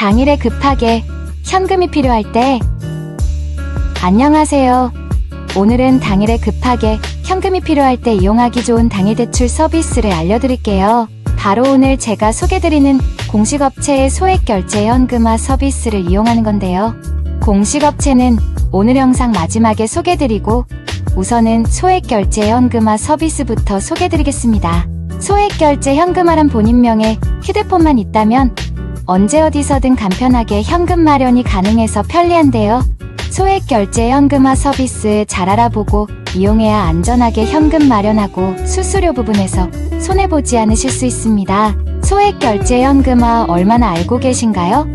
당일에 급하게 현금이 필요할 때 안녕하세요. 오늘은 당일에 급하게 현금이 필요할 때 이용하기 좋은 당일 대출 서비스를 알려드릴게요. 바로 오늘 제가 소개드리는 공식업체의 소액결제 현금화 서비스를 이용하는 건데요. 공식업체는 오늘 영상 마지막에 소개드리고 우선은 소액결제 현금화 서비스부터 소개드리겠습니다. 소액결제 현금화란 본인명의 휴대폰만 있다면 언제 어디서든 간편하게 현금 마련이 가능해서 편리한데요. 소액결제 현금화 서비스 잘 알아보고 이용해야 안전하게 현금 마련하고 수수료 부분에서 손해보지 않으실 수 있습니다. 소액결제 현금화 얼마나 알고 계신가요?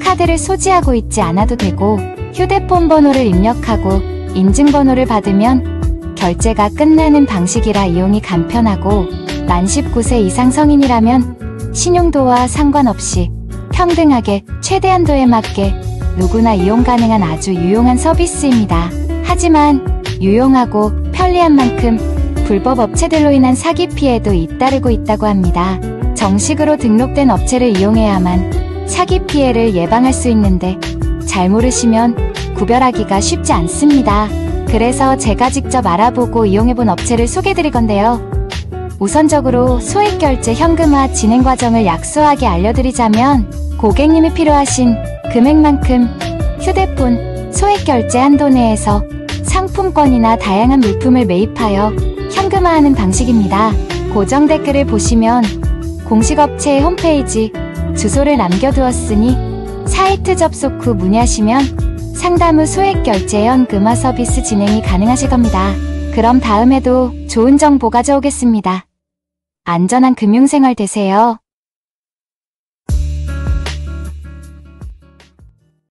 카드를 소지하고 있지 않아도 되고 휴대폰 번호를 입력하고 인증번호를 받으면 결제가 끝나는 방식이라 이용이 간편하고 만 19세 이상 성인이라면 신용도와 상관없이 평등하게 최대한도에 맞게 누구나 이용 가능한 아주 유용한 서비스입니다. 하지만 유용하고 편리한 만큼 불법 업체들로 인한 사기 피해도 잇따르고 있다고 합니다. 정식으로 등록된 업체를 이용해야만 사기 피해를 예방할 수 있는데 잘 모르시면 구별하기가 쉽지 않습니다. 그래서 제가 직접 알아보고 이용해본 업체를 소개드릴 건데요. 우선적으로 소액결제 현금화 진행 과정을 약소하게 알려드리자면 고객님이 필요하신 금액만큼 휴대폰 소액결제 한도 내에서 상품권이나 다양한 물품을 매입하여 현금화하는 방식입니다. 고정 댓글을 보시면 공식업체의 홈페이지 주소를 남겨두었으니 사이트 접속 후 문의하시면 상담 후 소액결제 현금화 서비스 진행이 가능하실 겁니다. 그럼 다음에도 좋은 정보 가져오겠습니다. 안전한 금융생활 되세요.